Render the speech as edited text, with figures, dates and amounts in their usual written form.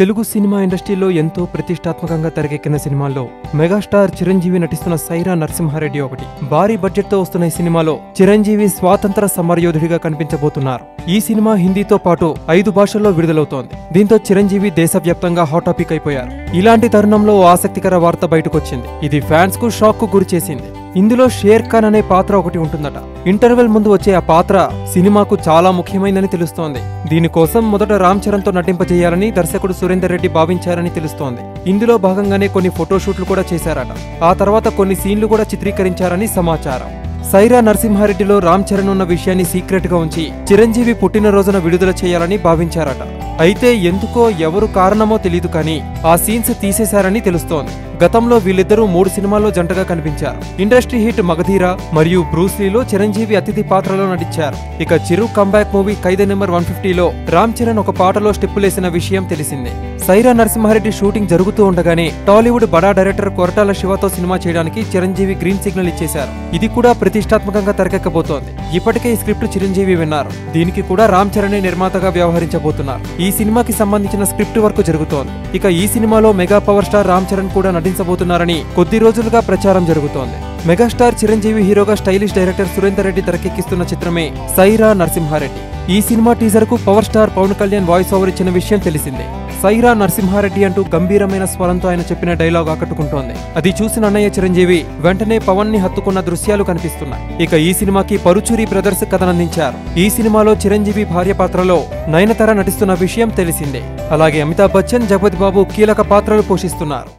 Telugu cinema ఇండస్ట్రీలో ఎంతో ప్రతిష్టాత్మకంగా తెరకెక్కిన సినిమాల్లో మెగాస్టార్ చిరంజీవి నటిస్తున్న సైరా నరసింహారెడ్డి ఒకటి. భారీ బడ్జెట్ తో వస్తున్న ఈ సినిమాలో చిరంజీవి స్వాతంత్ర సమరయోధుడిగా కనిపించబోతున్నారు. ఈ సినిమా హిందీతో పాటు 5 భాషల్లో విడుదలవుతోంది. దీంతో చిరంజీవి దేశవ్యాప్తంగా హాట్ టాపిక్ అయిపోయారు. ఇలాంటి తరుణంలో ఆసక్తికర వార్త బయటకొచ్చింది. ఇది ఫ్యాన్స్ కు షాక్ కు గురి చేసింది. ఇందులో షేర్ ఖాన్ అనే పాత్ర ఒకటి ఉంటుందట. ఇంటర్వెల్ ముందు వచ్చే ఆ పాత్ర సినిమాకు చాలా ముఖ్యమైనదని తెలుస్తోంది. దీనికోసం మొదట రామ్ చరణ్ తో నటింపజేయాలని దర్శకుడు సురేందర్ రెడ్డి భావించారని తెలుస్తోంది. ఇందులో భాగంగానే కొన్ని ఫోటోషూట్లు కూడా చేశారట. ఆ తర్వాత కొన్ని సీన్లు కూడా చిత్రీకరించారని సమాచారం. సైరా నరసింహారెడ్డిలో రామ్ చరణ్ ఉన్న విషయాన్ని సీక్రెట్ గా ఉంచి చిరంజీవి పుట్టినరోజున విడుదల చేయాలని భావించారట. అయితే ఎందుకో ఎవరు కారణమో తెలియదు కానీ ఆ సీన్స్ తీసేశారని తెలుస్తోంది. గతంలో వీళ్ళిద్దరూ 3 సినిమాల్లో జంటగా కనిపించారు. ఇండస్ట్రీ హిట్ మగధీర మరియు బ్రూస్ లీలో చిరంజీవి అతిథి పాత్రలో నటించారు. ఇక Chiru comeback movie Khaidi number 150లో రామ్ చరణ్ ఒక పాటలో స్టెప్పులేసిన విషయం తెలిసిందే. సైరా నరసింహారెడ్డి షూటింగ్ జరుగుతూ ఉండగానే టాలీవుడ్ బడా డైరెక్టర్ కొరటాల శివతో సినిమా చేయడానికి చిరంజీవి గ్రీన్ సిగ్నల్ ఇచ్చేశారు. ఇది కూడా ప్రతిష్టాత్మకంగా తెరకెక్కబోతోంది. ఇప్పటికే ఈ స్క్రిప్ట్ చిరంజీవి విన్నారు. దీనికి కూడా రామ్ చరణ్ నిర్మాతగా వ్యవహరించబోతున్నారు. ఈ సినిమాకి సంబంధించిన స్క్రిప్ట్ వర్క్ జరుగుతోంది. ఇక ఈ సినిమాలో mega power star Ram Charan కూడా నటించబోతున్నారని కొద్ది రోజులుగా ప్రచారం జరుగుతోంది. మెగాస్టార్ చిరంజీవి హీరోగా స్టైలిష్ డైరెక్టర్ సురేందర్ రెడ్డి తెరకెక్కిస్తున్న చిత్రమే సైరా నరసింహారెడ్డి. ఈ సినిమా టీజర్ కు power star Pawan Kalyan voice over ఇచ్చిన విషయం తెలిసిందే. సైరా నరసింహారెడ్డి అంటూ గంభీరమైన స్వరంతో ఆయన చెప్పిన డైలాగ్ ఆకట్టుకుంటోంది. అది చూసిన అన్నయ్య చిరంజీవి వెంటనే పవన్ ని హత్తుకున్న దృశ్యాలు కనిపిస్తున్నాయి. ఇక ఈ సినిమాకి పరుచూరి బ్రదర్స్ కథనందించారు. ఈ సినిమాలో చిరంజీవి భార్య పాత్రలో నయనతార నటిస్తున్న విషయం తెలిసిందే. అలాగే అమితాబ్ బచ్చన్, జగపతి బాబు కీలక పాత్రలు పోషిస్తున్నారు.